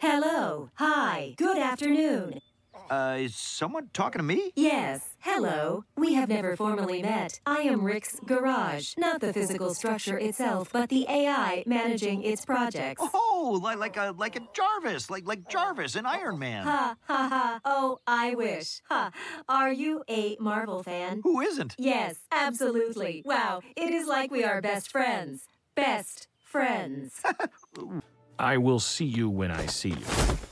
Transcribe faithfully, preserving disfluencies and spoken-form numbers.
hello, hi, good afternoon. Uh, is someone talking to me? Yes. Hello. We have never formally met. I am Rick's garage. Not the physical structure itself, but the A I managing its projects. Oh, like, like a like a Jarvis, like like Jarvis in Iron Man. Ha, ha, ha. Oh, I wish. Ha. Are you a Marvel fan? Who isn't? Yes, absolutely. Wow, it is like we are best friends. Best friends. I will see you when I see you.